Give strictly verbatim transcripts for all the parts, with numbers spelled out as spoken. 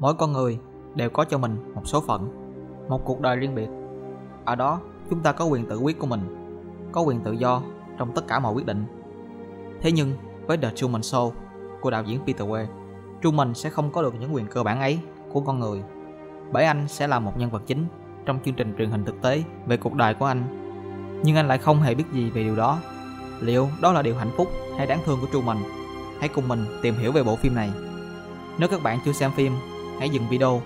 Mỗi con người đều có cho mình một số phận, một cuộc đời riêng biệt. Ở đó chúng ta có quyền tự quyết của mình, có quyền tự do trong tất cả mọi quyết định. Thế nhưng với The Truman Show của đạo diễn Peter Weir, Truman sẽ không có được những quyền cơ bản ấy của con người, bởi anh sẽ là một nhân vật chính trong chương trình truyền hình thực tế về cuộc đời của anh. Nhưng anh lại không hề biết gì về điều đó. Liệu đó là điều hạnh phúc hay đáng thương của Truman? Hãy cùng mình tìm hiểu về bộ phim này. Nếu các bạn chưa xem phim, hãy dừng video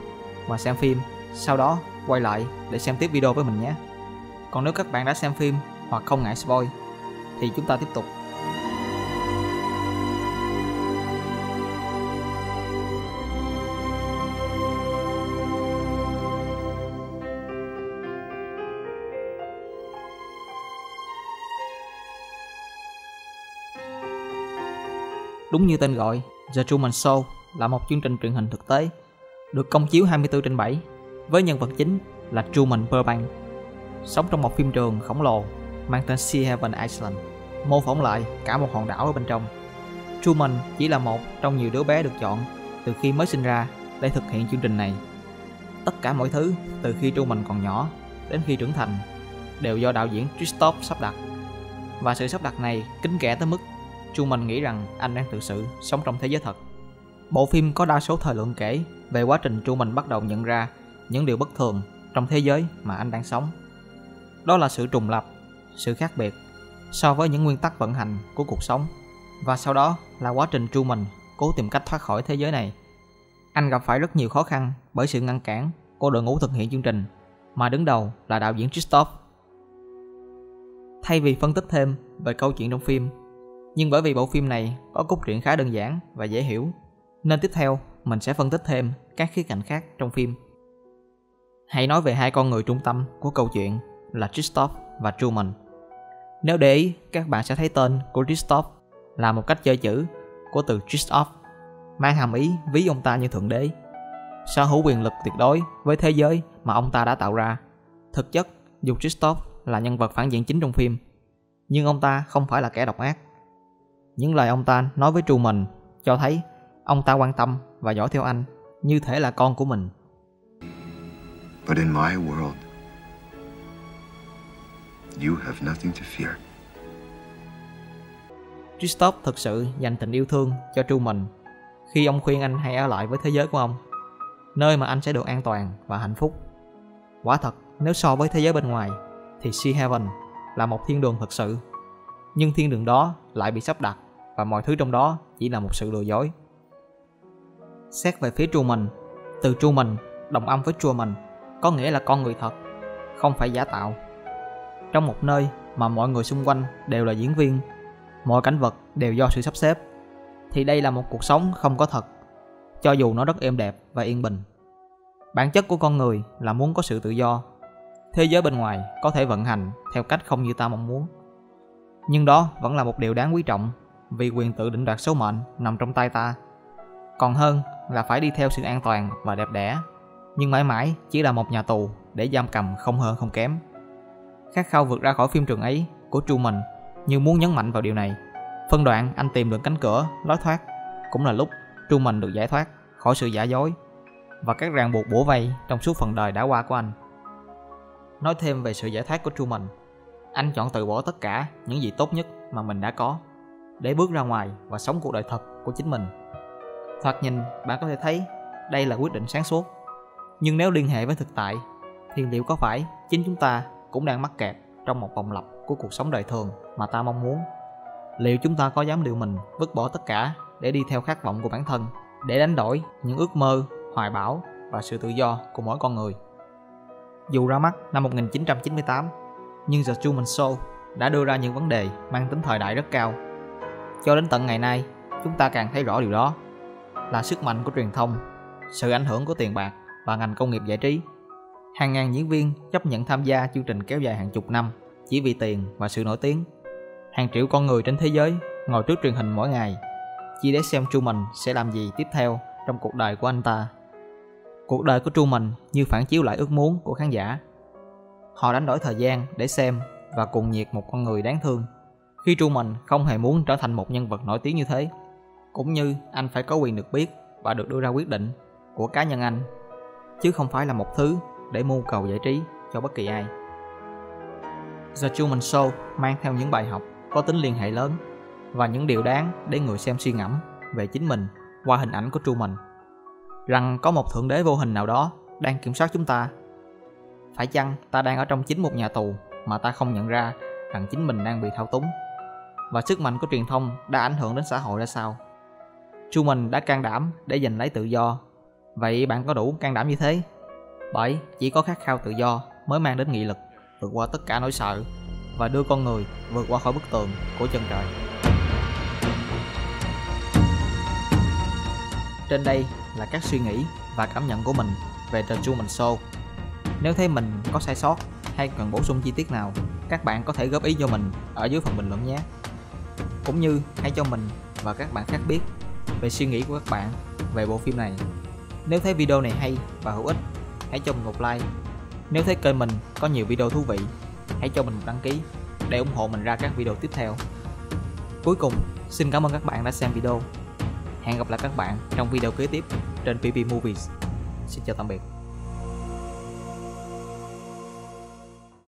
và xem phim, sau đó quay lại để xem tiếp video với mình nhé. Còn nếu các bạn đã xem phim hoặc không ngại spoil thì chúng ta tiếp tục. Đúng như tên gọi, The Truman Show là một chương trình truyền hình thực tế được công chiếu hai mươi bốn trên bảy với nhân vật chính là Truman Burbank, sống trong một phim trường khổng lồ mang tên Seahaven Island, mô phỏng lại cả một hòn đảo ở bên trong. Truman chỉ là một trong nhiều đứa bé được chọn từ khi mới sinh ra để thực hiện chương trình này. Tất cả mọi thứ từ khi Truman còn nhỏ đến khi trưởng thành đều do đạo diễn Christof sắp đặt, và sự sắp đặt này kín kẽ tới mức Truman nghĩ rằng anh đang thực sự sống trong thế giới thật. Bộ phim có đa số thời lượng kể về quá trình Truman bắt đầu nhận ra những điều bất thường trong thế giới mà anh đang sống. Đó là sự trùng lập, sự khác biệt so với những nguyên tắc vận hành của cuộc sống, và sau đó là quá trình Truman cố tìm cách thoát khỏi thế giới này. Anh gặp phải rất nhiều khó khăn bởi sự ngăn cản của đội ngũ thực hiện chương trình, mà đứng đầu là đạo diễn Christof. Thay vì phân tích thêm về câu chuyện trong phim, nhưng bởi vì bộ phim này có cốt truyện khá đơn giản và dễ hiểu, nên tiếp theo mình sẽ phân tích thêm các khía cạnh khác trong phim. Hãy nói về hai con người trung tâm của câu chuyện là Christof và Truman. Nếu để ý, các bạn sẽ thấy tên của Christof là một cách chơi chữ của từ Christof, mang hàm ý ví ông ta như thượng đế, sở hữu quyền lực tuyệt đối với thế giới mà ông ta đã tạo ra. Thực chất, dù Christof là nhân vật phản diện chính trong phim, nhưng ông ta không phải là kẻ độc ác. Những lời ông ta nói với Truman cho thấy ông ta quan tâm và dõi theo anh như thể là con của mình. But in my world, you have nothing to fear. Christof thực sự dành tình yêu thương cho Truman khi ông khuyên anh hãy ở lại với thế giới của ông, nơi mà anh sẽ được an toàn và hạnh phúc. Quả thật, nếu so với thế giới bên ngoài thì Seahaven là một thiên đường thực sự, nhưng thiên đường đó lại bị sắp đặt và mọi thứ trong đó chỉ là một sự lừa dối. Xét về phía Truman, từ Truman đồng âm với Truman, có nghĩa là con người thật, không phải giả tạo. Trong một nơi mà mọi người xung quanh đều là diễn viên, mọi cảnh vật đều do sự sắp xếp, thì đây là một cuộc sống không có thật, cho dù nó rất êm đẹp và yên bình. Bản chất của con người là muốn có sự tự do. Thế giới bên ngoài có thể vận hành theo cách không như ta mong muốn, nhưng đó vẫn là một điều đáng quý trọng, vì quyền tự định đoạt số mệnh nằm trong tay ta, còn hơn là phải đi theo sự an toàn và đẹp đẽ, nhưng mãi mãi chỉ là một nhà tù để giam cầm không hơn không kém. Khát khao vượt ra khỏi phim trường ấy của Truman như muốn nhấn mạnh vào điều này. Phân đoạn anh tìm được cánh cửa lối thoát cũng là lúc Truman được giải thoát khỏi sự giả dối và các ràng buộc bủa vây trong suốt phần đời đã qua của anh. Nói thêm về sự giải thoát của Truman, anh chọn từ bỏ tất cả những gì tốt nhất mà mình đã có để bước ra ngoài và sống cuộc đời thật của chính mình. Thoạt nhìn, bạn có thể thấy đây là quyết định sáng suốt, nhưng nếu liên hệ với thực tại thì liệu có phải chính chúng ta cũng đang mắc kẹt trong một vòng lặp của cuộc sống đời thường mà ta mong muốn? Liệu chúng ta có dám liệu mình vứt bỏ tất cả để đi theo khát vọng của bản thân, để đánh đổi những ước mơ, hoài bão và sự tự do của mỗi con người? Dù ra mắt năm một nghìn chín trăm chín mươi tám, nhưng The Truman Show đã đưa ra những vấn đề mang tính thời đại rất cao. Cho đến tận ngày nay, chúng ta càng thấy rõ điều đó là sức mạnh của truyền thông, sự ảnh hưởng của tiền bạc và ngành công nghiệp giải trí. Hàng ngàn diễn viên chấp nhận tham gia chương trình kéo dài hàng chục năm chỉ vì tiền và sự nổi tiếng. Hàng triệu con người trên thế giới ngồi trước truyền hình mỗi ngày chỉ để xem Truman sẽ làm gì tiếp theo trong cuộc đời của anh ta. Cuộc đời của Truman như phản chiếu lại ước muốn của khán giả. Họ đánh đổi thời gian để xem và cuồng nhiệt một con người đáng thương, khi Truman không hề muốn trở thành một nhân vật nổi tiếng như thế, cũng như anh phải có quyền được biết và được đưa ra quyết định của cá nhân anh, chứ không phải là một thứ để mưu cầu giải trí cho bất kỳ ai. The Truman Show mang theo những bài học có tính liên hệ lớn và những điều đáng để người xem suy ngẫm về chính mình qua hình ảnh của Truman. Rằng có một thượng đế vô hình nào đó đang kiểm soát chúng ta. Phải chăng ta đang ở trong chính một nhà tù mà ta không nhận ra rằng chính mình đang bị thao túng? Và sức mạnh của truyền thông đã ảnh hưởng đến xã hội ra sao? Truman đã can đảm để giành lấy tự do. Vậy bạn có đủ can đảm như thế? Bởi chỉ có khát khao tự do mới mang đến nghị lực vượt qua tất cả nỗi sợ và đưa con người vượt qua khỏi bức tường của chân trời. Trên đây là các suy nghĩ và cảm nhận của mình về The Truman Show. Nếu thấy mình có sai sót hay cần bổ sung chi tiết nào, các bạn có thể góp ý cho mình ở dưới phần bình luận nhé. Cũng như hãy cho mình và các bạn khác biết về suy nghĩ của các bạn về bộ phim này. Nếu thấy video này hay và hữu ích, hãy cho mình một like. Nếu thấy kênh mình có nhiều video thú vị, hãy cho mình một đăng ký để ủng hộ mình ra các video tiếp theo. Cuối cùng, xin cảm ơn các bạn đã xem video. Hẹn gặp lại các bạn trong video kế tiếp trên pê bê Movies. Xin chào tạm biệt.